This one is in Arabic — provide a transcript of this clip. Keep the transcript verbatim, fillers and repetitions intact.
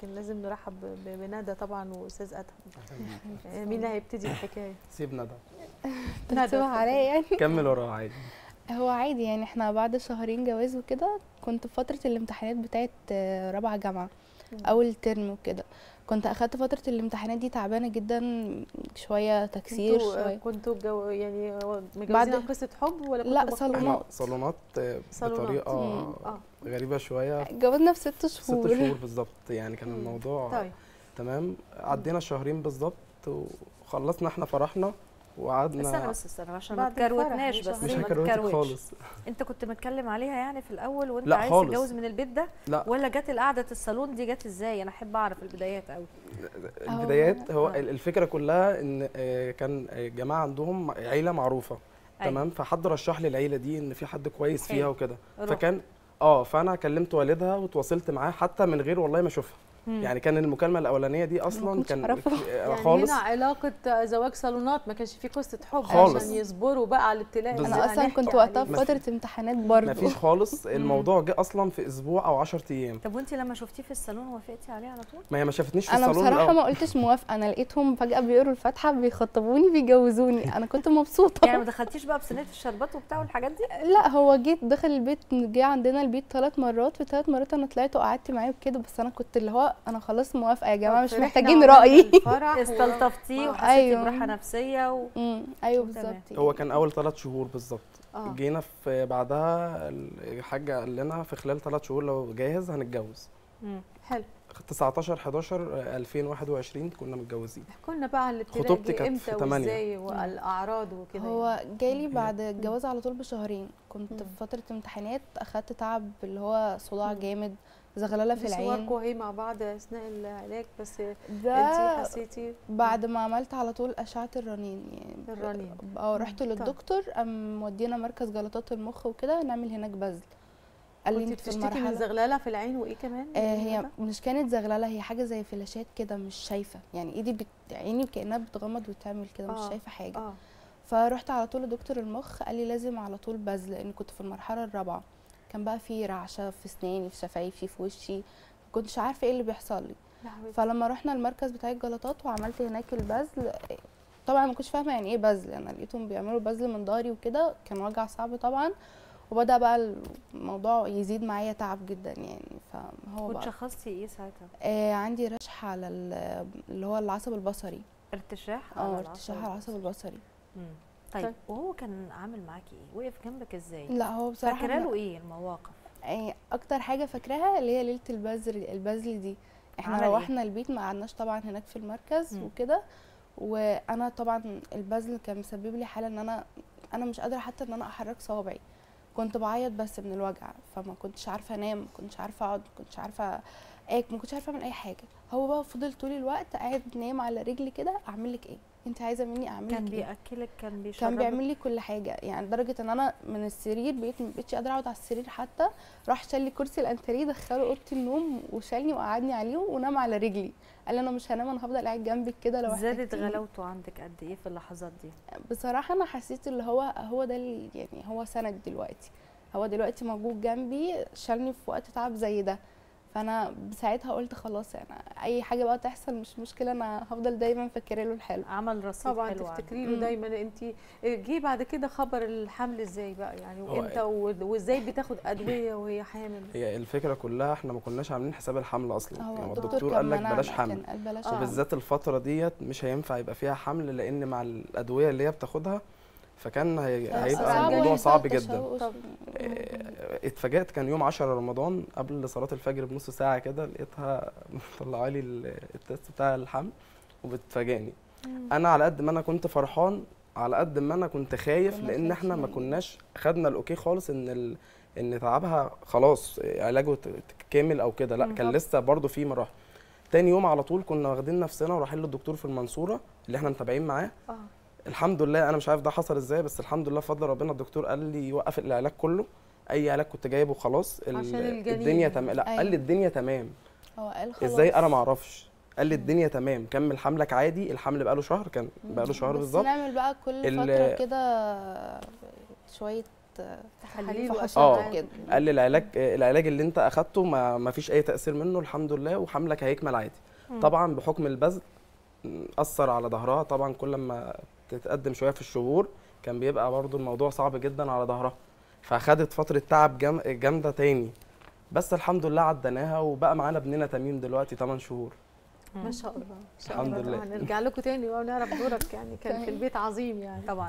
لكن لازم نرحب بندى طبعا واستاذ ادهم. مين اللي هيبتدي الحكايه؟ سيب ندى. ترتبها عليا يعني؟ كمل وراها عادي. هو عادي يعني، احنا بعد شهرين جواز وكده كنت في فتره الامتحانات بتاعت رابعه جامعه اول ترم وكده، كنت اخدت فتره الامتحانات دي تعبانه جدا، شويه تكسير شويه. كنتوا جو يعني متجوزين عن قصه حب ولا كنتوا؟ لا صالونات، صالونات بطريقه آه. غريبه شويه. اتجوزنا في ست شهور ست شهور بالظبط يعني، كان الموضوع طيب. تمام، عدينا شهرين بالظبط وخلصنا، احنا فرحنا وقعدنا السنه بس السنه عشان ما تكروتناش، بس مش هكروتك خالص. انت كنت متكلم عليها يعني في الاول وانت عايز تتجوز من البيت ده؟ لا. ولا جت قعده الصالون دي جت ازاي؟ انا احب اعرف البدايات قوي. البدايات هو أوه. الفكره كلها ان كان جماعه عندهم عيله معروفه أي. تمام، فحد رشح لي العيله دي ان في حد كويس فيها وكده، فكان اه فانا كلمت والدها وتواصلت معاه حتى من غير والله ما اشوفها. يعني كان المكالمه الاولانيه دي اصلا كان يعني خالص، هنا علاقه زواج صالونات، ما كانش في قصه حب خالص. عشان يصبروا بقى على الابتلاء. انا اصلا كنت وقتها في فتره امتحانات برضه، ما فيش خالص. الموضوع جه اصلا في اسبوع او عشرة ايام. طب وانت لما شفتيه في الصالون وافقتي عليه على طول؟ ما هي ما شافتنيش في الصالون. انا بصراحه ما قلتش موافقه، انا لقيتهم فجاه بيقروا الفاتحه بيخطبوني بيجوزوني، انا كنت مبسوطه. يعني ما دخلتيش بقى بصينيه الشربات وبتاع والحاجات دي؟ لا، هو جيت دخل البيت، جه عندنا البيت ثلاث مرات، في ثلاث مرات انا طلعت وقعدت معاه وكده، بس انا كنت اللي هو انا خلاص موافقه يا جماعه، مش محتاجين رايي. استلطفتيه وحسيتي أيوة. براحه نفسيه و... ايوه بالظبط. هو كان اول ثلاث شهور بالظبط. آه. جينا في بعدها الحاجه قال لنا في خلال ثلاث شهور لو جاهز هنتجوز. امم حلو. تسعتاشر حداشر الفين وواحد وعشرين كنا متجوزين. كنا بقى على الابتدائي امتى وازاي والاعراض وكده؟ هو جالي بعد الجواز على طول بشهرين، كنت مم. في فتره امتحانات، اخدت تعب اللي هو صداع جامد، زغلله في العين. صوركوا اهي مع بعض اثناء العلاج، بس انتي حسيتي؟ بعد ما عملت على طول اشعه الرنين يعني الرنين اه رحت للدكتور، قام ودينا مركز جلطات المخ وكده نعمل هناك بذل. قال لي انت بتشتكي من زغلله في العين وايه كمان؟ آه هي مش كانت زغلله، هي حاجه زي فلاشات كده، مش شايفه يعني، ايدي بت... عيني كانها بتغمض وتعمل كده، مش آه شايفه حاجه. آه. فروحت على طول لدكتور المخ، قال لي لازم على طول بذل، لان كنت في المرحله الرابعه. كان بقى في رعشه في اسناني، في شفايفي، في وشي، ما كنتش عارفه ايه اللي بيحصل لي. فلما رحنا المركز بتاع الجلطات وعملت هناك البذل، طبعا ما كنتش فاهمه يعني ايه بذل، انا لقيتهم بيعملوا بذل من ضهري وكده، كان وجع صعب طبعا، وبدا بقى الموضوع يزيد معايا تعب جدا يعني. فهو بقى وتشخصتي ايه ساعتها؟ آه عندي رشح على اللي هو العصب البصري. ارتشاح؟ اه ارتشاح على العصب البصري. امم طيب، وهو كان عامل معاكي ايه؟ وقف جنبك ازاي؟ لا هو بصراحه فاكره له ايه المواقف؟ ايه اكتر حاجه فاكراها اللي هي ليله البذل البذل دي، احنا روحنا إيه؟ البيت ما قعدناش طبعا هناك في المركز مم. وكده، وانا طبعا البذل كان مسبب لي حاله ان انا انا مش قادره حتى ان انا احرك صوابعي، كنت بعيط بس من الوجع، فما كنتش عارفه انام، ما كنتش عارفه اقعد، ما كنتش عارفه اكل، ما كنتش عارفه اعمل اي حاجه. هو بقى فضل طول الوقت قاعد نايم على رجلي كده، اعمل لك ايه؟ انت عايزه مني اعمل لك ايه؟ كان بياكلك، كان بيشربك، كان بيعمل لي كل حاجه يعني، لدرجه ان انا من السرير بقيت ما بقتش قادره اقعد على السرير حتى، راح شال لي كرسي الانتريه دخله اوضه النوم وشالني وقعدني عليه ونام على رجلي، قال انا مش هنام، انا هفضل قاعد جنبك كده. لو زادت غلاوته عندك قد ايه في اللحظات دي؟ بصراحه انا حسيت اللي هو هو ده يعني، هو سند دلوقتي، هو دلوقتي موجود جنبي، شالني في وقت تعب زي ده، فانا ساعتها قلت خلاص انا يعني اي حاجه بقى تحصل مش مشكله، انا هفضل دايما فاكره له الحلو. عمل رصيد طبعا تفتكري له دايما. انت جه بعد كده خبر الحمل ازاي بقى يعني، وامتى وازاي بتاخد ادويه وهي حامل؟ هي الفكره كلها احنا ما كناش عاملين حساب الحمل اصلا يعني، الدكتور قال لك بلاش حمل، وبالذات الفتره ديت مش هينفع يبقى فيها حمل، لان مع الادويه اللي هي بتاخدها فكان هيبقى الموضوع صعب جدا. اتفاجئت كان يوم عشرة رمضان قبل صلاه الفجر بنص ساعه كده، لقيتها مطلعه لي التست بتاع الحمل وبتفاجئني. انا على قد ما انا كنت فرحان على قد ما انا كنت خايف، لان احنا ما كناش خدنا الاوكي خالص ان ال... ان تعبها خلاص علاجه كامل او كده، لا كان لسه برضو في مراحل. تاني يوم على طول كنا واخدين نفسنا ورايحين للدكتور في المنصوره اللي احنا متابعين معاه. اه الحمد لله، انا مش عارف ده حصل ازاي، بس الحمد لله بفضل ربنا الدكتور قال لي وقف العلاج كله، اي علاج كنت جايبه خلاص الدنيا تمام. لا أيوة. قال لي الدنيا تمام. هو قال خلاص ازاي؟ انا ما اعرفش، قال لي الدنيا تمام كمل حملك عادي. الحمل بقى له شهر، كان بقى له شهر بالظبط. بنعمل بقى كل فتره كده شويه تحاليل واشعه كده. قال لي العلاج العلاج اللي انت اخدته ما, ما فيش اي تاثير منه الحمد لله، وحملك هيكمل عادي. م. طبعا بحكم البذل اثر على ظهرها طبعا، كل ما تتقدم شويه في الشهور كان بيبقى برضو الموضوع صعب جدا على ظهرها، فاخدت فتره تعب جامده تاني، بس الحمد لله عديناها وبقى معانا ابننا تميم دلوقتي ثمانية شهور. ما شاء الله ما شاء الله. الحمد لله. هنرجع لكم تاني بقى ونعرف دورك، يعني كان في البيت عظيم يعني طبعا.